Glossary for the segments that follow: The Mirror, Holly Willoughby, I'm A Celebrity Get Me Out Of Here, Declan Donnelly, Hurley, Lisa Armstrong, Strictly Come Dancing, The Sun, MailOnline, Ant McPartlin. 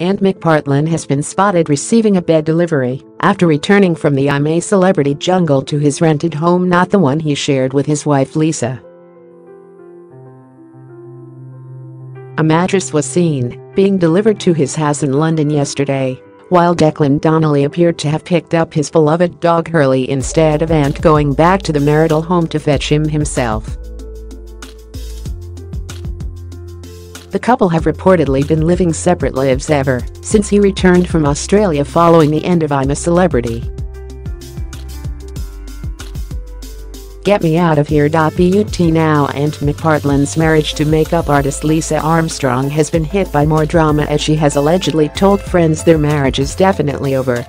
Ant McPartlin has been spotted receiving a bed delivery after returning from the I'm A Celebrity jungle to his rented home, not the one he shared with his wife Lisa. A mattress was seen being delivered to his house in London yesterday, while Declan Donnelly appeared to have picked up his beloved dog Hurley instead of Ant going back to the marital home to fetch him himself. The couple have reportedly been living separate lives ever since he returned from Australia following the end of I'm a Celebrity Get Me Out of Here. But now Ant McPartlin's marriage to makeup artist Lisa Armstrong has been hit by more drama, as she has allegedly told friends their marriage is definitely over.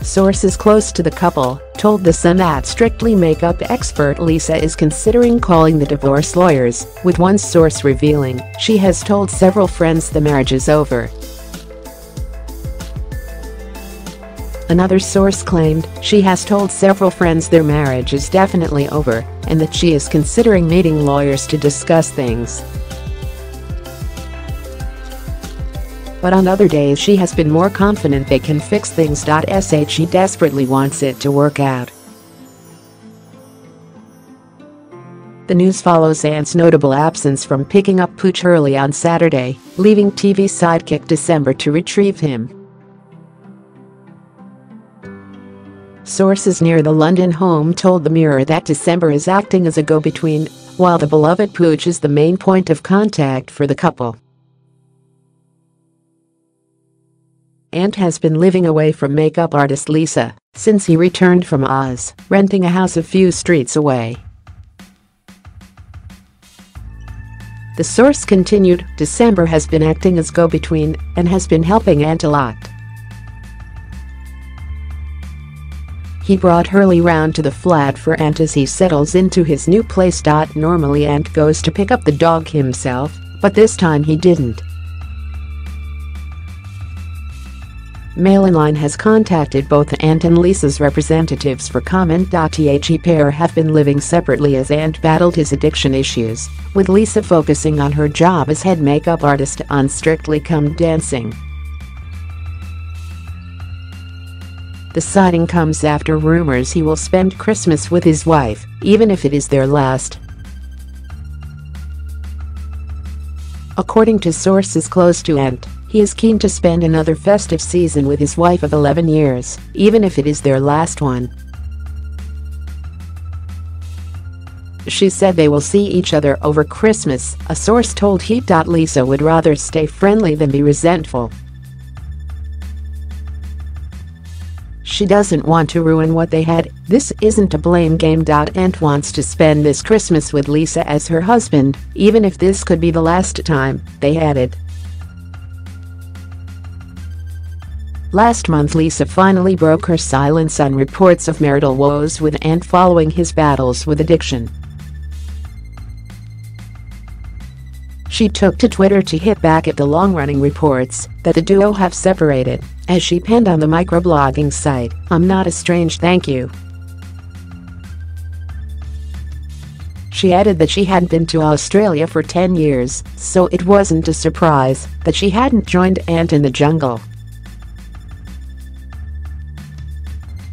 Sources close to the couple told The Sun that Strictly makeup expert Lisa is considering calling the divorce lawyers, with one source revealing she has told several friends the marriage is over. Another source claimed she has told several friends their marriage is definitely over and that she is considering meeting lawyers to discuss things. But on other days she has been more confident they can fix things. She desperately wants it to work out. The news follows Ant's notable absence from picking up Pooch Hurley on Saturday, leaving TV sidekick December to retrieve him. Sources near the London home told The Mirror that December is acting as a go-between, while the beloved Pooch is the main point of contact for the couple. Ant has been living away from makeup artist Lisa since he returned from Oz, renting a house a few streets away. The source continued, December has been acting as go-between and has been helping Ant a lot. He brought Hurley round to the flat for Ant as he settles into his new place. Normally Ant goes to pick up the dog himself, but this time he didn't. MailOnline has contacted both Ant and Lisa's representatives for comment. The pair have been living separately as Ant battled his addiction issues, with Lisa focusing on her job as head makeup artist on Strictly Come Dancing. The sighting comes after rumors he will spend Christmas with his wife, even if it is their last. According to sources close to Ant, he is keen to spend another festive season with his wife of 11 years, even if it is their last one. She said they will see each other over Christmas, a source told Heat. Lisa would rather stay friendly than be resentful. She doesn't want to ruin what they had. This isn't a blame game. Ant wants to spend this Christmas with Lisa as her husband, even if this could be the last time, they added. Last month Lisa finally broke her silence on reports of marital woes with Ant following his battles with addiction. She took to Twitter to hit back at the long-running reports that the duo have separated, as she penned on the microblogging site, "I'm not a strange thank you." She added that she hadn't been to Australia for 10 years, so it wasn't a surprise that she hadn't joined Ant in the jungle.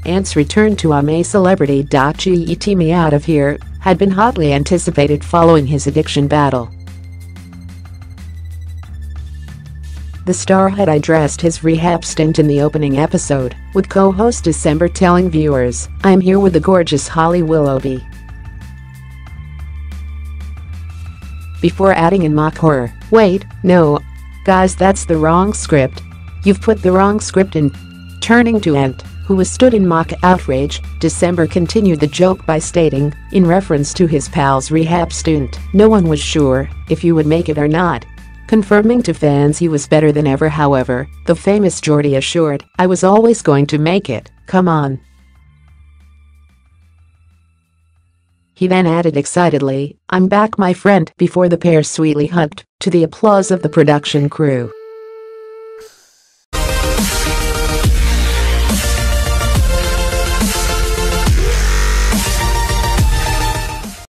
Ant's return to I'm A Celebrity Get Me Out of Here had been hotly anticipated following his addiction battle. The star had addressed his rehab stint in the opening episode, with co-host December telling viewers, "I'm here with the gorgeous Holly Willoughby," before adding in mock horror, "Wait, no. Guys, that's the wrong script. You've put the wrong script in." Turning to Ant, who was stood in mock outrage, December continued the joke by stating, in reference to his pal's rehab stint, "No one was sure if you would make it or not." Confirming to fans he was better than ever, however, the famous Geordie assured, "I was always going to make it, come on." He then added excitedly, "I'm back, my friend," before the pair sweetly hugged, to the applause of the production crew.